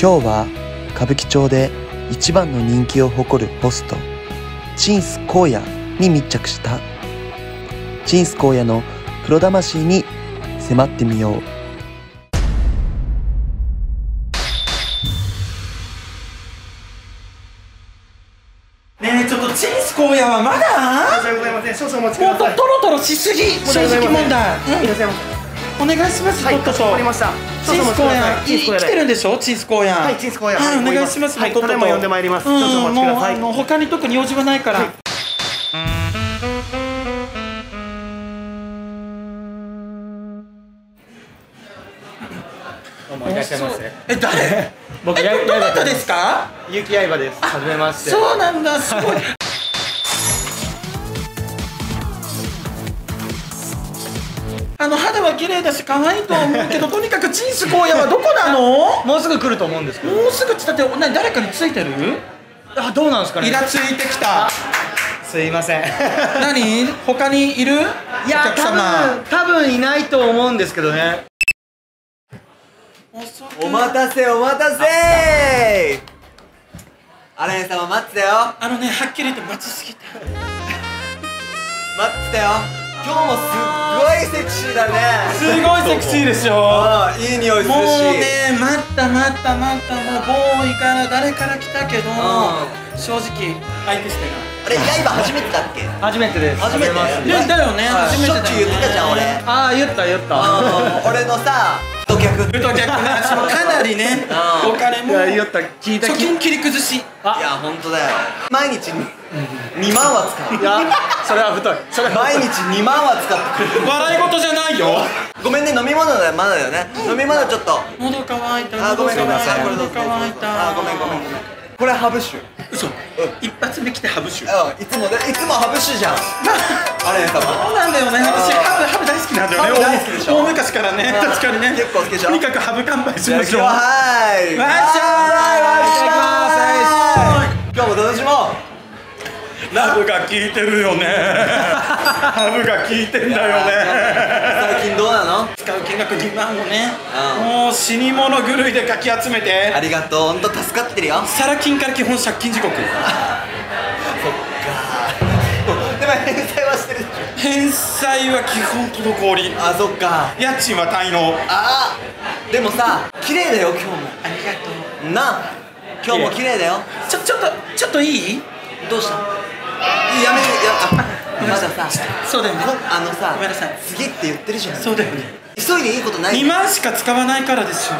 今日は歌舞伎町で一番の人気を誇るホストチンスコウヤに密着した。チンスコウヤのプロ魂に迫ってみよう。ねえちょっとチンスコウヤはまだ？申し訳ございません。少々お待ちください。もうトロトロしすぎ。正直問題。お願いします。はい、かしこまりました。チンスコウヤン、来てるんでしょ、チンスコウヤン。はい、チンスコウヤン。はい、お願いします。はい、とても呼んでまいります。ちょっとお待ちください。もう他に特に用事はないから。どうもいらっしゃいませ。え、誰？僕どなたですか？ゆきあいばです。はじめまして。そうなんだ、すごい。肌は綺麗だし可愛いと思うけどとにかくチンスコウヤはどこなの？もうすぐ来ると思うんですけど。もうすぐだって誰かについてる？あ、どうなんですかね。イラついてきた。すいません。何？他にいる？いや、多分いないと思うんですけどね。お待たせお待たせ。アレン様待ってたよ。はっきり言って待ちすぎて。待ってたよ。今日もすっごいセクシーだね。すごいセクシーでしょ。ああ、いい匂いするし。もうね、待った待った待った、もうボーイから誰から来たけど、正直相手してない。あれ、刃初めてだっけ？初めてです。初めて言ったよね。初めてだよね。しょっちゅう言ってたじゃん、俺。ああ、言った。俺のさ、太客の話もかなりね、お金も貯金切り崩し。いや、ほんとだよ。毎日2万は使う。いや、それは太い。毎日2万は使ってくる。笑い事じゃないよ。ごめんね、飲み物だよ、まだだよね。飲み物ちょっと喉乾いた。あ、ごめんごめん。喉乾いた。あ、ごめんごめん。これハブ酒。嘘。一発目来てハブ酒。いつもハブ酒じゃん。あれ多分そうなんだよね。私ハブ大好きなんだよね。大好きでしょ。大昔からね。確かにね。結構好きじゃん。とにかくハブ乾杯しましょう。はい。わっしゃーいわっしゃーい。今日もどうしも。ラブが効いてるよね。ラブが効いてんだよね。最近どうなの？使う金額2万をね、もう死に物狂いでかき集めて。ありがとう、本当助かってるよ。サラ金から基本借金地獄。そっか。でも返済はしてる。返済は基本滞り。あ、そっか。家賃は滞納。ああ、でもさ、綺麗だよ今日も。ありがとう。なあ、今日も綺麗だよ。ちょっといい？どうした？やめて、まださ、そうだよね。ごめんなさい。次って言ってるじゃん。そうだよね。急いでいいことない。2万しか使わないからでしょ。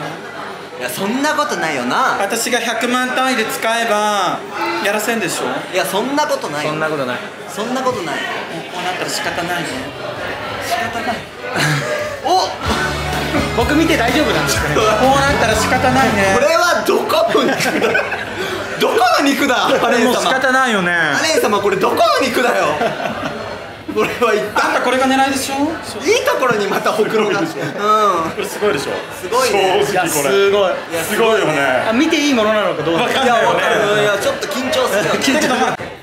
いや、そんなことないよな。私が100万単位で使えばやらせんでしょ。いや、そんなことない。そんなことない。そんなことない。こうなったら仕方ないね。仕方ない。お、僕見て大丈夫なんですかね。こうなったら仕方ないね。これはどこの肉だ。どこの肉だ。あれも仕方ないよね。アレン様、これどこの肉だよ。これは一旦。あんたこれが狙いでしょ。いいところにまたほくろが。うん。これすごいでしょ。すごいね。正直これ。すごい。すごいよね。あ、見ていいものなのかどうか。いや、わかる。いや、ちょっと緊張する。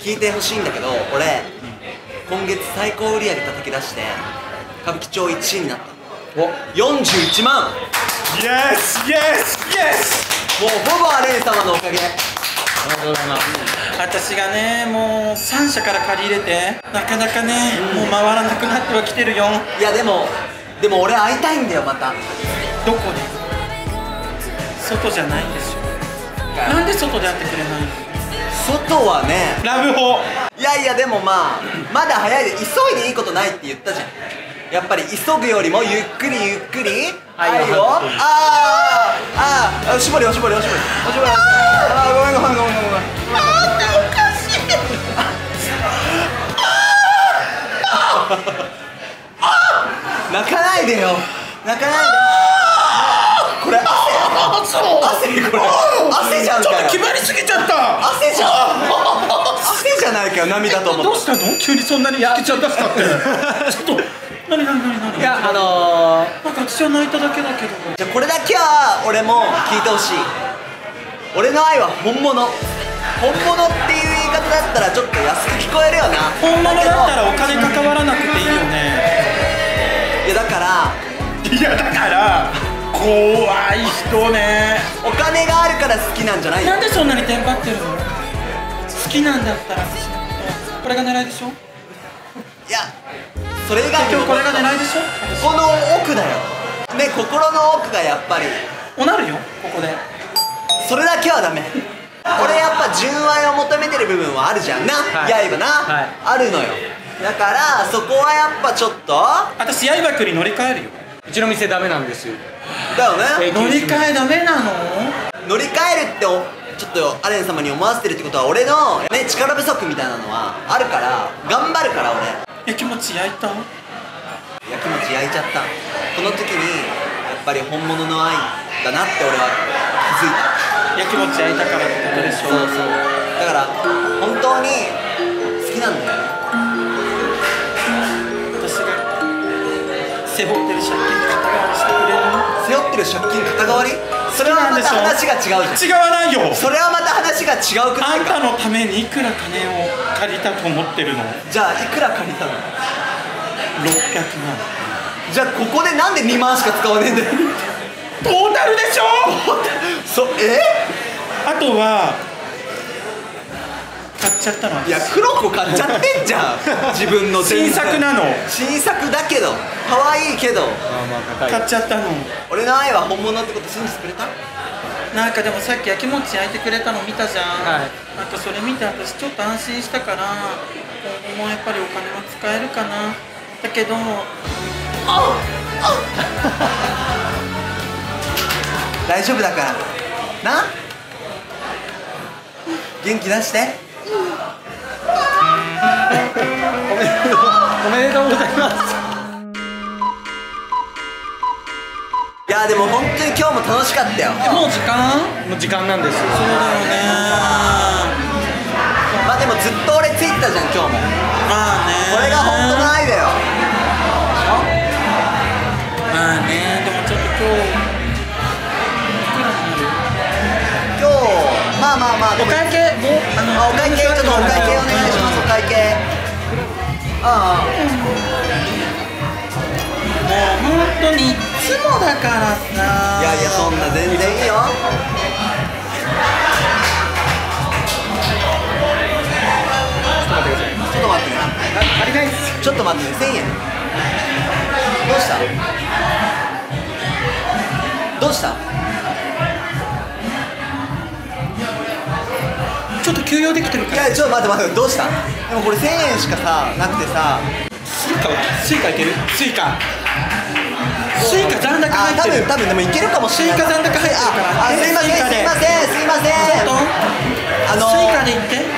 聞いてほしいんだけど、俺今月最高売り上げ叩き出して歌舞伎町1位になった。お、41万。イエスイエスイエス。もうほぼアレン様のおかげ。私がね、もう3社から借り入れてなかなかね、もう回らなくなってはきてるよ。いや、でも俺会いたいんだよ。またどこで？外じゃないんでしょ。なんで外で会ってくれないの？外はね、ラブホ。いやいや、でもまあまだ早いで。急いでいいことないって言ったじゃん。やっぱり急ぐよりもゆっくりゆっくり。はいよ。ああ、おしぼり。ああ、ごめん。なんでおかしい。ああ、泣かないでよ。これ汗じゃんかよ。ちょっと決まりすぎちゃった。汗じゃないかよ。涙と思って。どうしたの急にそんなに泣けちゃったって。ちょっと何。いや、なんか私は泣いただけだけど。じゃあこれだけは俺も聞いてほしい。俺の愛は本物っていう言い方だったらちょっと安く聞こえるよな。本物だったらお金関わらなくていいよね。いやだから怖い人ね。お金があるから好きなんじゃない。なんでそんなにテンパってるの。好きなんだったらこれが狙いでしょ。いや、それが今日これが狙いでしょ。ここの奥だよね、心の奥がやっぱりおなるよ、ここで。それだけはダメ。これやっぱ純愛を求めてる部分はあるじゃんな、刃な、あるのよ。だからそこはやっぱちょっと私刃くんに乗り換えるよ。うちの店ダメなんですよ。だよね、乗り換えダメなの。乗り換えるってちょっとアレン様に思わせてるってことは俺の、ね、力不足みたいなのはあるから、頑張るから俺。やきもち焼いた、やきもち焼いちゃった。この時にやっぱり本物の愛だなって俺は気づいた。やきもち焼いたからってことでしょ。そうそう、だから本当に好きなんだよ。私が背負ってる借金肩代わりしてくれるの。背負ってる借金肩代わり、それはまた話が違うじゃん。違わないよ、それはまた話が違うくないか。あんたのためにいくら金を借りたと思ってるの。じゃあいくら借りたの。600万。じゃあここでなんで2万しか使わねえんだよ。トータルでしょ。あとは買っちゃったの。いや、黒子買っちゃってんじゃん。自分の新作なの。新作だけど可愛いけど買っちゃったの。俺の愛は本物ってこと信じてくれた。なんかでもさっきやきもち焼いてくれたの見たじゃん、なんかそれ見て私ちょっと安心したから、今後もやっぱりお金は使えるかな。だけど大丈夫だからな。元気出して。おめでとうございます。いやーでも本当に今日も楽しかったよ。もう時間？もう時間なんですよ。そうだよね。まあでもずっと俺ついてたじゃん今日も。まあね。これが本当の愛だよ。まあね。でもちょっと今日。お会計、お会計、ちょっとお会計お願いします、お会計。ああ、もう本当にいつもだからさ。いやいや、そんな全然いいよ。ちょっと待ってください。ちょっと待ってください。1000円。どうした？どうした？ちょっと休養できてるから。いや、ちょっと待って待って、どうした。でもこれ1000円しかさなくてさ。スイカはスイカいける。スイカ残高入ってる。多分でもいけるかもしれない。スイカ残高入ってるから。すいませんすいませんすいません。スイカでいって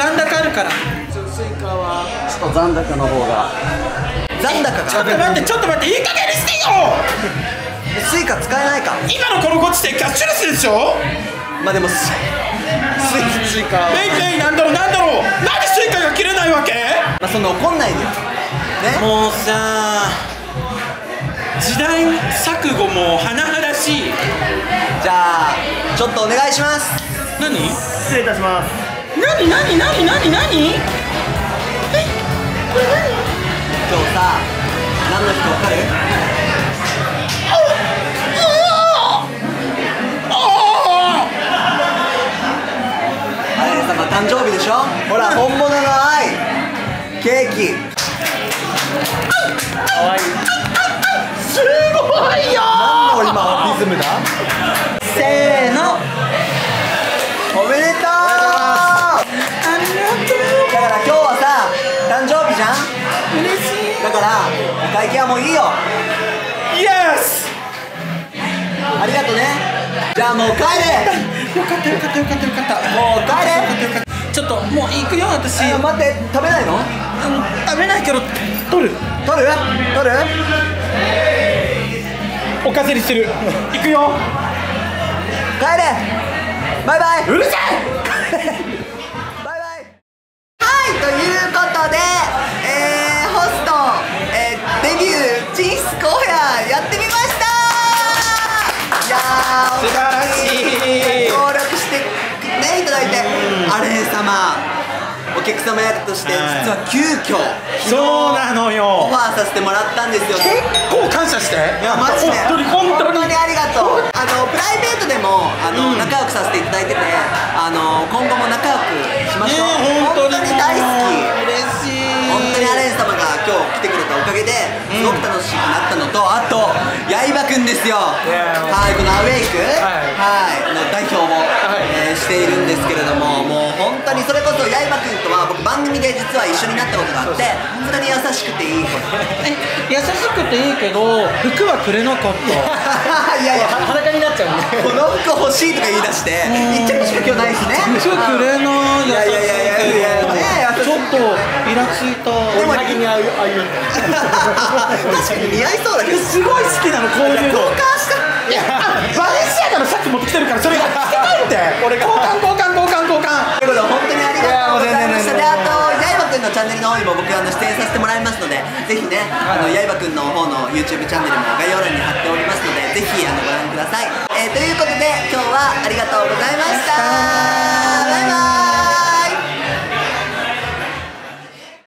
残高あるから。スイカはちょっと残高の方が。残高がちょっと待ってちょっと待って、いい加減にしてよ。スイカ使えないか今のこのご時世。キャッシュレスでしょ。まあでもスイカメイなんだろうなんでスイカが切れないわけ。まあそんな怒んないでよ、ね、もうさ時代錯誤も甚だしい。じゃあちょっとお願いします。何？失礼いたします。何え、これ何？今日さ、何の人わかる？誕生日でしょ。ほら、本物の愛。ケーキ。可愛い。すごいよ。何の今リズムだ。せーの。おめでとう。ありがとう。だから今日はさ、誕生日じゃん。嬉しい。だからお会計はもういいよ。イエス。ありがとね。じゃあもう帰れ。よかった。もう帰れ。ちょっともう行くよ私。待って食べないの？食べないけど取る？おかずにする。行くよ。帰れ。バイバイ。うるさい。バイバイ。はいということで、ホスト、デビューチンシス公演やってみました。いやー素晴らしい。協力してねいただいて。アレン様おお客様役として実は急遽そうなのよオファーさせてもらったんですよ。結構感謝して、いやマジで本当にありがとう。プライベートでも仲良くさせていただいてて、今後も仲良くしましょう。本当に大好き、嬉しい。本当にアレン様が今日来てくれたおかげですごく楽しくなったのと、あとヤイバくんですよ。はい、このアウェイクの代表もしているんですけれども、もう本当にそれこそヤイバくんとは僕番組で実は一緒になったことがあって、本当に優しくていい子。優しくていいけど服はくれなかった。いやいや裸になっちゃうね。この服欲しいとか言い出して一着しか今日ないしね。服くれない。いやいやいやいや、ちょっとイラついた。でも先にああいうの確かに似合いそうだけど、すごい好きなのこういうの。交換した。いやバレンシアガのシャツ持ってきてるから、それが着てないって俺が交換ということで、本当にありがとうございました。で、あとヤイバくんのチャンネルの方にも僕出演させてもらいますので、ぜひねヤイバくんの方の YouTube チャンネルも概要欄に貼っておりますので、ぜひご覧ください。ということで今日はありがとうございました。